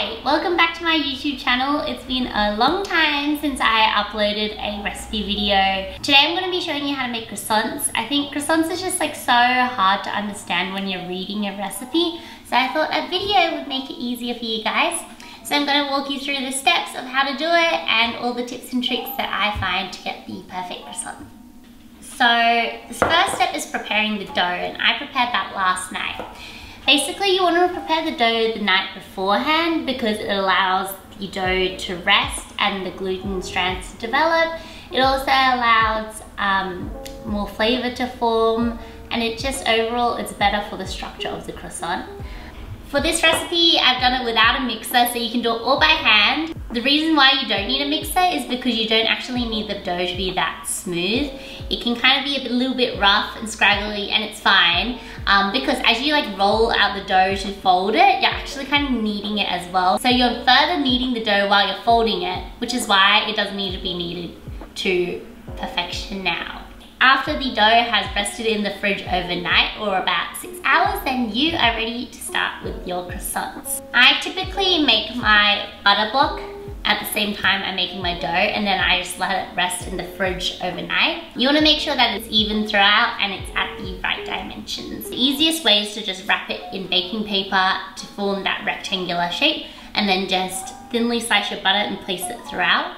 Hi, welcome back to my YouTube channel. It's been a long time since I uploaded a recipe video. Today I'm going to be showing you how to make croissants. I think croissants is just like so hard to understand when you're reading a recipe. So I thought a video would make it easier for you guys. So I'm going to walk you through the steps of how to do it and all the tips and tricks that I find to get the perfect croissant. So the first step is preparing the dough, and I prepared that last night. Basically, you want to prepare the dough the night beforehand because it allows your dough to rest and the gluten strands to develop. It also allows more flavor to form, and it just overall it's better for the structure of the croissant. For this recipe, I've done it without a mixer, so you can do it all by hand. The reason why you don't need a mixer is because you don't actually need the dough to be that smooth. It can kind of be a little bit rough and scraggly, and it's fine because as you like roll out the dough to fold it, you're actually kind of kneading it as well. So you're further kneading the dough while you're folding it, which is why it doesn't need to be kneaded to perfection now. After the dough has rested in the fridge overnight, or about 6 hours, then you are ready to start with your croissants. I typically make my butter block at the same time I'm making my dough, and then I just let it rest in the fridge overnight. You want to make sure that it's even throughout and it's at the right dimensions. The easiest way is to just wrap it in baking paper to form that rectangular shape, and then just thinly slice your butter and place it throughout.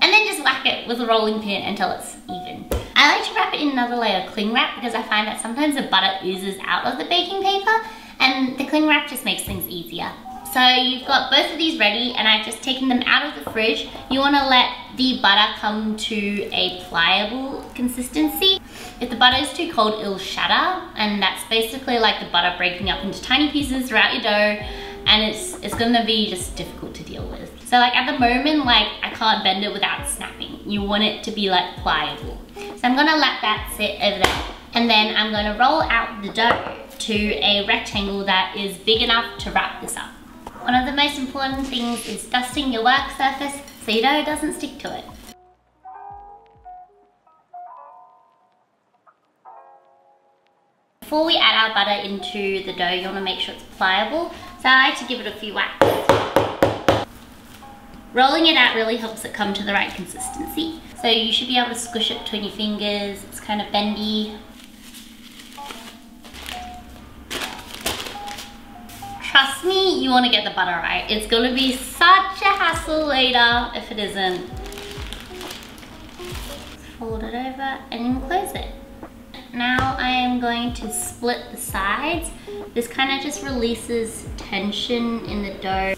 And then just whack it with a rolling pin until it's even. I like to wrap it in another layer of cling wrap because I find that sometimes the butter oozes out of the baking paper, and the cling wrap just makes things easier. So you've got both of these ready, and I've just taken them out of the fridge. You want to let the butter come to a pliable consistency. If the butter is too cold, it'll shatter, and that's basically like the butter breaking up into tiny pieces throughout your dough, and it's gonna be just difficult to deal with. So like at the moment, like I can't bend it without snapping. You want it to be like pliable. So I'm gonna let that sit over there, and then I'm gonna roll out the dough to a rectangle that is big enough to wrap this up. One of the most important things is dusting your work surface so your dough doesn't stick to it. Before we add our butter into the dough, you want to make sure it's pliable, so I like to give it a few whacks. Rolling it out really helps it come to the right consistency. So you should be able to squish it between your fingers. It's kind of bendy. Trust me, you want to get the butter right. It's going to be such a hassle later if it isn't. Fold it over and close it. Now I am going to split the sides. This kind of just releases tension in the dough.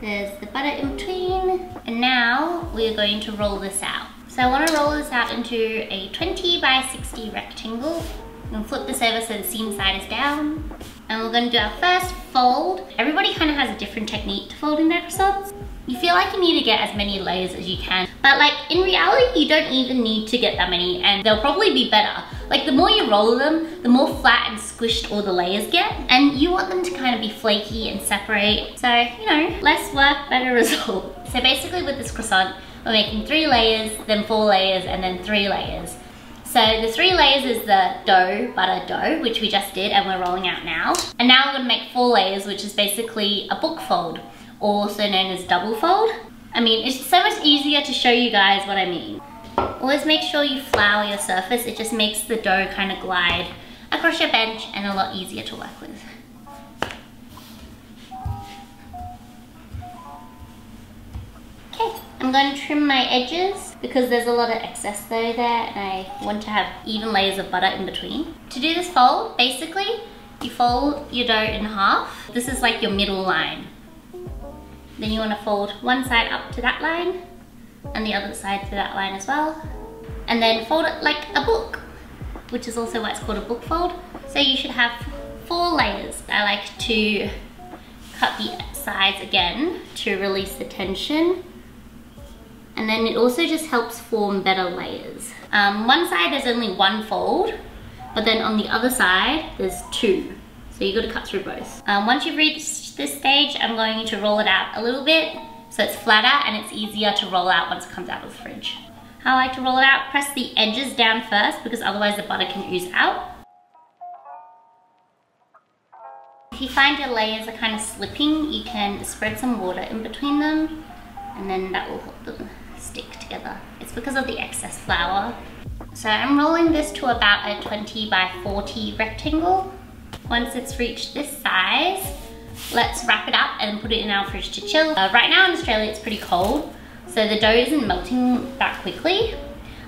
There's the butter in between. And now we are going to roll this out. So I want to roll this out into a 20 by 60 rectangle. I'm going to flip this over so the seam side is down. And we're going to do our first fold. Everybody kind of has a different technique to folding their croissants. You feel like you need to get as many layers as you can, but like in reality, you don't even need to get that many, and they'll probably be better. Like the more you roll them, the more flat and squished all the layers get, and you want them to kind of be flaky and separate. So, you know, less work, better result. So basically with this croissant, we're making 3 layers, then 4 layers, and then 3 layers. So the 3 layers is the dough, butter dough, which we just did and we're rolling out now. And now we're gonna make 4 layers, which is basically a book fold, also known as double fold. I mean, it's so much easier to show you guys what I mean. Always make sure you flour your surface. It just makes the dough kind of glide across your bench and a lot easier to work with. Okay, I'm going to trim my edges because there's a lot of excess though there, and I want to have even layers of butter in between. To do this fold, basically, you fold your dough in half. This is like your middle line. Then you want to fold one side up to that line and the other side to that line as well. And then fold it like a book, which is also why it's called a book fold. So you should have 4 layers. I like to cut the sides again to release the tension. And then it also just helps form better layers. One side there's only 1 fold, but then on the other side there's 2. So you've got to cut through both. Once you've reached this stage, I'm going to roll it out a little bit so it's flatter and it's easier to roll out once it comes out of the fridge. How I like to roll it out, press the edges down first because otherwise the butter can ooze out. If you find your layers are kind of slipping, you can spread some water in between them, and then that will help them stick together. It's because of the excess flour. So I'm rolling this to about a 20 by 40 rectangle. Once it's reached this size, let's wrap it up and put it in our fridge to chill. Right now in Australia it's pretty cold, so the dough isn't melting that quickly.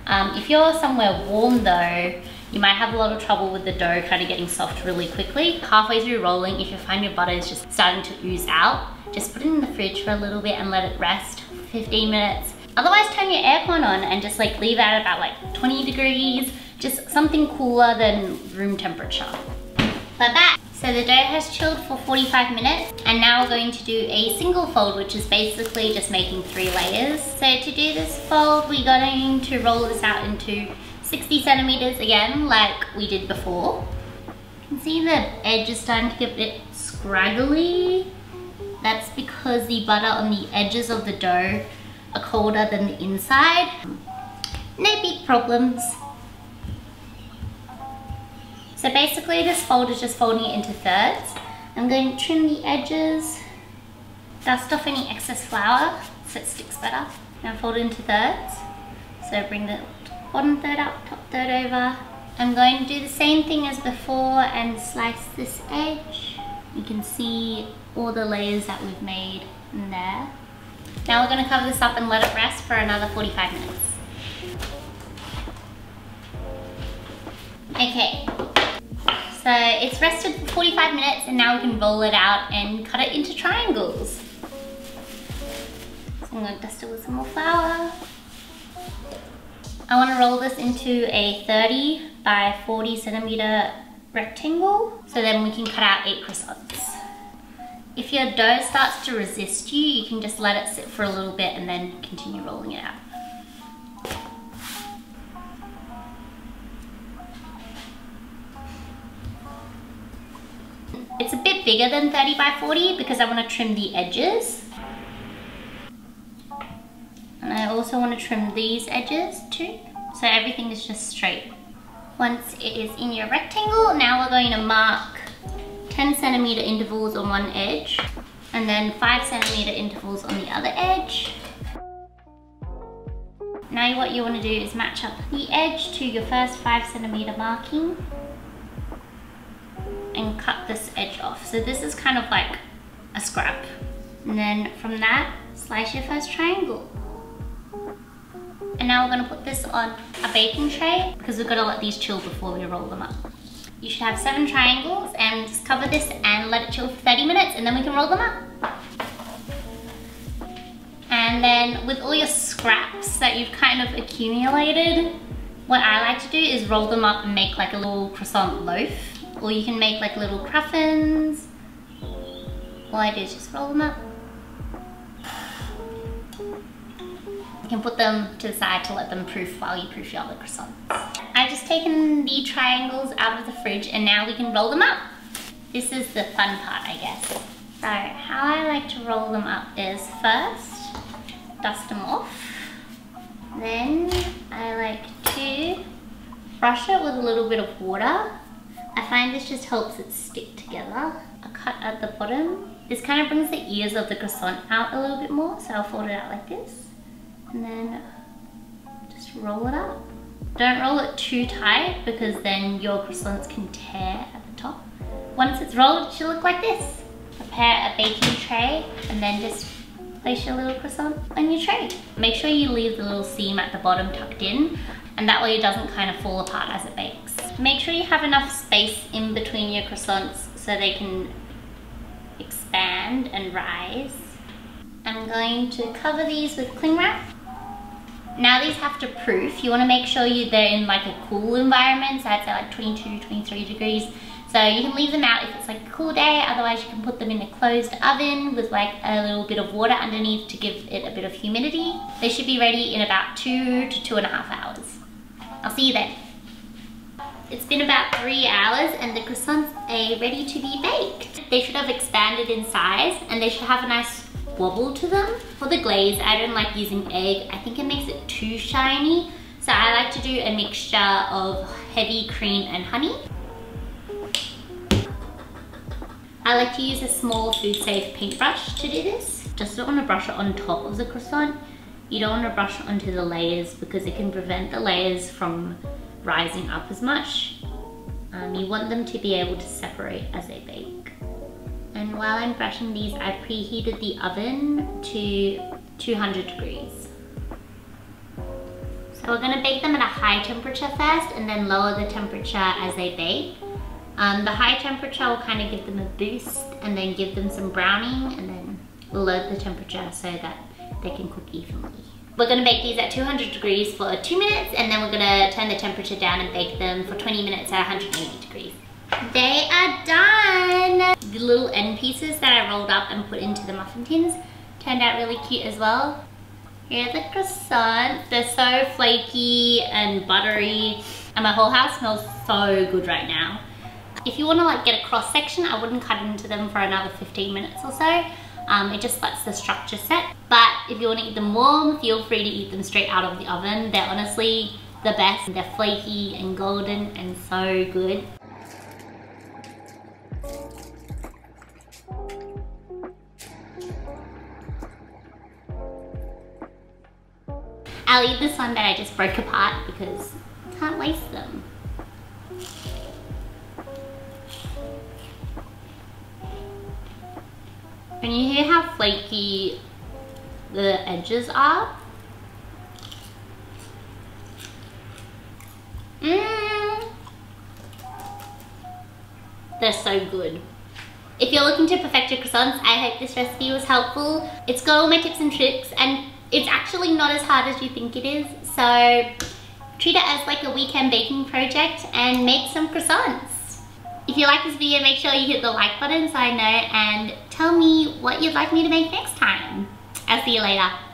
If you're somewhere warm though, you might have a lot of trouble with the dough kind of getting soft really quickly. Halfway through rolling, if you find your butter is just starting to ooze out, just put it in the fridge for a little bit and let it rest for 15 minutes. Otherwise, turn your aircon on and just like leave that at about like 20 degrees, just something cooler than room temperature. Like that. So the dough has chilled for 45 minutes, and now we're going to do a single fold, which is basically just making 3 layers. So to do this fold, we're going to roll this out into 60 centimeters again, like we did before. You can see the edge is starting to get a bit scraggly. That's because the butter on the edges of the dough are colder than the inside. No big problems. So basically this fold is just folding it into thirds. I'm going to trim the edges, dust off any excess flour so it sticks better. Now fold it into thirds. So bring the bottom third up, top third over. I'm going to do the same thing as before and slice this edge. You can see all the layers that we've made in there. Now we're going to cover this up and let it rest for another 45 minutes. Okay, so it's rested for 45 minutes and now we can roll it out and cut it into triangles. So I'm going to dust it with some more flour. I want to roll this into a 30 by 40 centimeter rectangle, so then we can cut out 8 croissants. If your dough starts to resist you, you can just let it sit for a little bit and then continue rolling it out. It's a bit bigger than 30 by 40 because I want to trim the edges. And I also want to trim these edges too, so everything is just straight. Once it is in your rectangle, now we're going to mark 10 centimeter intervals on one edge and then 5 centimeter intervals on the other edge. Now what you want to do is match up the edge to your first 5 centimeter marking and cut this edge off. So this is kind of like a scrap. And then from that, slice your first triangle. And now we're going to put this on a baking tray because we've got to let these chill before we roll them up. You should have 7 triangles, and just cover this and let it chill for 30 minutes and then we can roll them up. And then with all your scraps that you've kind of accumulated, what I like to do is roll them up and make like a little croissant loaf, or you can make like little cruffins. All I do is just roll them up. You can put them to the side to let them proof while you proof your other croissants. I've just taken the triangles out of the fridge and now we can roll them up. This is the fun part, I guess. So how I like to roll them up is first, dust them off. Then I like to brush it with a little bit of water. I find this just helps it stick together. A cut at the bottom. This kind of brings the ears of the croissant out a little bit more, so I'll fold it out like this. And then just roll it up. Don't roll it too tight because then your croissants can tear at the top. Once it's rolled, it should look like this. Prepare a baking tray and then just place your little croissant on your tray. Make sure you leave the little seam at the bottom tucked in, and that way it doesn't kind of fall apart as it bakes. Make sure you have enough space in between your croissants so they can expand and rise. I'm going to cover these with cling wrap. Now these have to proof. You want to make sure they're in like a cool environment, so I'd say like 22, 23 degrees. So you can leave them out if it's like a cool day, otherwise you can put them in a closed oven with like a little bit of water underneath to give it a bit of humidity. They should be ready in about 2 to 2.5 hours. I'll see you then. It's been about 3 hours and the croissants are ready to be baked. They should have expanded in size and they should have a nice wobble to them. For the glaze, I don't like using egg. I think it makes it too shiny. So I like to do a mixture of heavy cream and honey. I like to use a small food safe paintbrush to do this. Just don't want to brush it on top of the croissant. You don't want to brush it onto the layers because it can prevent the layers from rising up as much. You want them to be able to separate as they bake. And while I'm brushing these, I preheated the oven to 200 degrees. So we're gonna bake them at a high temperature first and then lower the temperature as they bake. The high temperature will kind of give them a boost and then give them some browning, and then we'll lower the temperature so that they can cook evenly. We're gonna bake these at 200 degrees for 2 minutes, and then we're gonna turn the temperature down and bake them for 20 minutes at 180 degrees. They are done! The little end pieces that I rolled up and put into the muffin tins turned out really cute as well. Here are the croissants. They're so flaky and buttery, and my whole house smells so good right now. If you wanna like get a cross section, I wouldn't cut into them for another 15 minutes or so. It just lets the structure set. But if you want to eat them warm, feel free to eat them straight out of the oven. They're honestly the best. They're flaky and golden and so good. I'll eat this one that I just broke apart because I can't waste them. Can you hear how flaky the edges are? They're so good. If you're looking to perfect your croissants, I hope this recipe was helpful. It's got all my tips and tricks, and it's actually not as hard as you think it is. So treat it as like a weekend baking project and make some croissants. If you like this video, make sure you hit the like button so I know, and tell me what you'd like me to make next time. I'll see you later.